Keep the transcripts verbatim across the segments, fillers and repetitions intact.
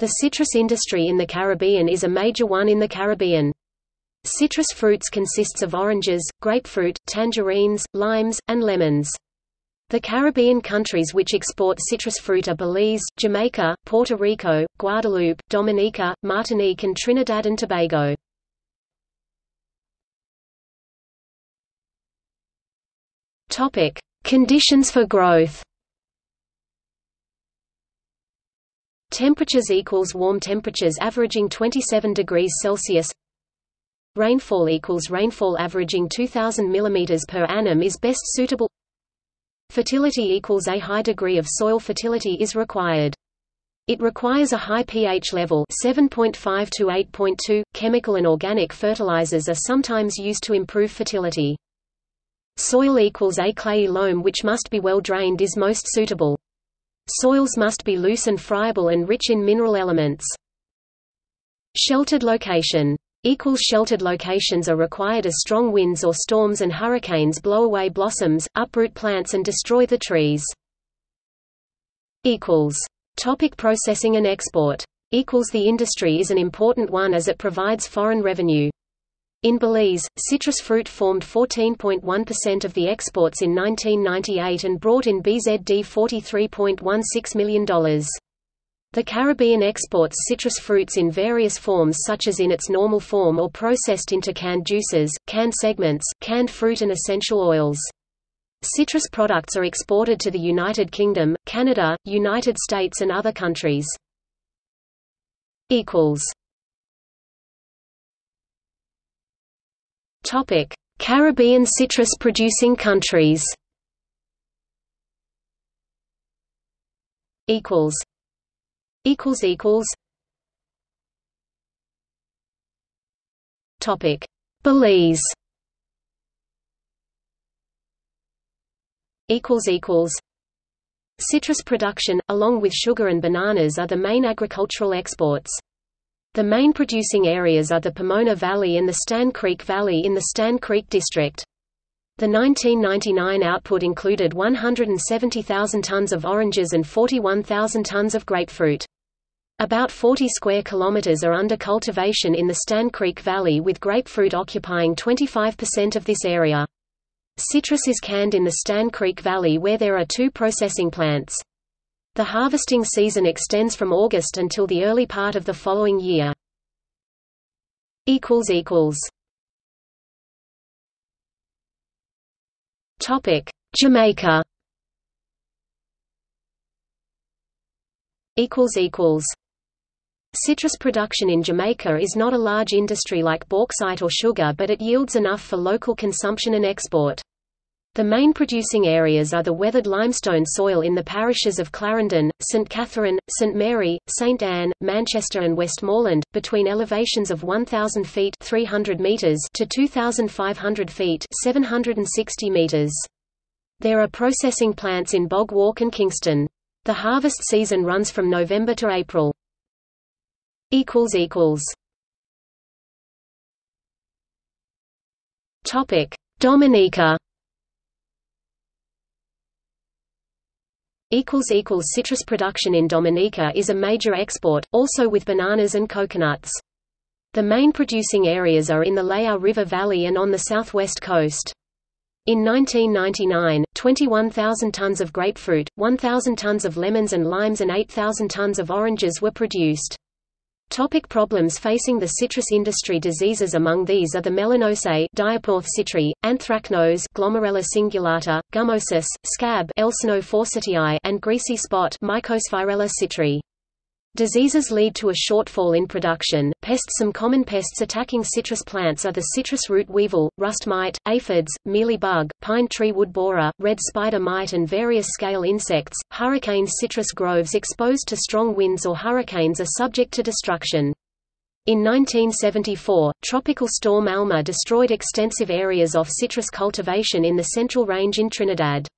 The citrus industry in the Caribbean is a major one in the Caribbean. Citrus fruits consists of oranges, grapefruit, tangerines, limes, and lemons. The Caribbean countries which export citrus fruit are Belize, Jamaica, Puerto Rico, Guadeloupe, Dominica, Martinique and Trinidad and Tobago. Topic: Conditions for growth. Temperatures equals warm temperatures averaging twenty-seven degrees Celsius. Rainfall equals rainfall averaging two thousand millimeters per annum is best suitable. Fertility equals a high degree of soil fertility is required. It requires a high pH level seven point five to eight point two. Chemical and organic fertilizers are sometimes used to improve fertility. Soil equals a clayey loam which must be well drained is most suitable. Soils must be loose and friable and rich in mineral elements. Sheltered location. Equals sheltered locations are required as strong winds or storms and hurricanes blow away blossoms, uproot plants and destroy the trees. Equals. Topic: Processing and export. Equals the industry is an important one as it provides foreign revenue. In Belize, citrus fruit formed fourteen point one percent of the exports in nineteen ninety-eight and brought in B Z D forty-three point one six million dollars. The Caribbean exports citrus fruits in various forms such as in its normal form or processed into canned juices, canned segments, canned fruit and essential oils. Citrus products are exported to the United Kingdom, Canada, United States and other countries. Equals. Topic: Caribbean citrus producing countries. Equals. Equals equals. Topic: Belize. Equals equals. Citrus production, along with sugar and bananas, are the main agricultural exports. The main producing areas are the Pomona Valley and the Stann Creek Valley in the Stann Creek District. The nineteen ninety-nine output included one hundred seventy thousand tons of oranges and forty-one thousand tons of grapefruit. About forty square kilometers are under cultivation in the Stann Creek Valley, with grapefruit occupying twenty-five percent of this area. Citrus is canned in the Stann Creek Valley where there are two processing plants. The harvesting season extends from August until the early part of the following year. Equals equals. Topic: Jamaica. Equals equals. Citrus production in Jamaica is not a large industry like bauxite or sugar, but it yields enough for local consumption and export. The main producing areas are the weathered limestone soil in the parishes of Clarendon, St Catherine, St Mary, St Ann, Manchester and Westmoreland, between elevations of one thousand feet (three hundred meters) to two thousand five hundred feet (seven hundred sixty meters). There are processing plants in Bog Walk and Kingston. The harvest season runs from November to April. Equals equals. Topic: Dominica. Equals equals. Citrus production in Dominica is a major export, also with bananas and coconuts. The main producing areas are in the Layou River Valley and on the southwest coast. In nineteen ninety-nine, twenty-one thousand tons of grapefruit, one thousand tons of lemons and limes and eight thousand tons of oranges were produced. Topic: Problems facing the citrus industry. Diseases among these are the melanosae, diaporth citri, anthracnose, glomerella cingulata, gummosis, scab, Elsinoe forsythiae, and greasy spot, Mycosphyrella citri. Diseases lead to a shortfall in production. Pests. Some common pests attacking citrus plants are the citrus root weevil, rust mite, aphids, mealy bug, pine tree wood borer, red spider mite, and various scale insects. Hurricanes. Citrus groves exposed to strong winds or hurricanes are subject to destruction. In nineteen seventy-four, Tropical Storm Alma destroyed extensive areas of citrus cultivation in the Central Range in Trinidad.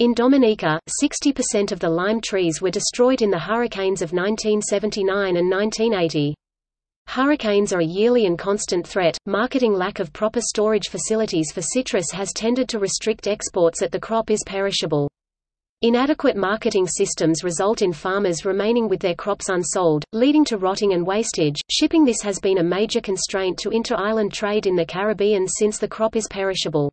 In Dominica, sixty percent of the lime trees were destroyed in the hurricanes of nineteen seventy-nine and nineteen eighty. Hurricanes are a yearly and constant threat. Marketing. Lack of proper storage facilities for citrus has tended to restrict exports as the crop is perishable. Inadequate marketing systems result in farmers remaining with their crops unsold, leading to rotting and wastage. Shipping. This has been a major constraint to inter-island trade in the Caribbean since the crop is perishable.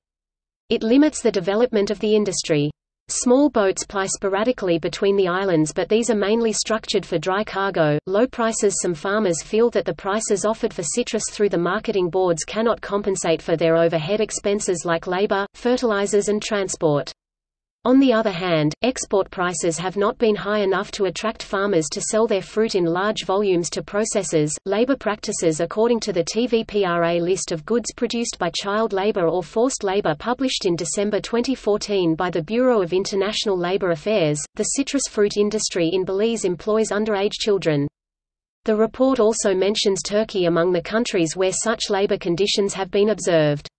It limits the development of the industry. Small boats ply sporadically between the islands, but these are mainly structured for dry cargo. Low prices. Some farmers feel that the prices offered for citrus through the marketing boards cannot compensate for their overhead expenses like labor, fertilizers and transport. On the other hand, export prices have not been high enough to attract farmers to sell their fruit in large volumes to processors. Labor practices. According to the T V P R A list of goods produced by child labor or forced labor published in December twenty fourteen by the Bureau of International Labor Affairs, the citrus fruit industry in Belize employs underage children. The report also mentions Turkey among the countries where such labor conditions have been observed.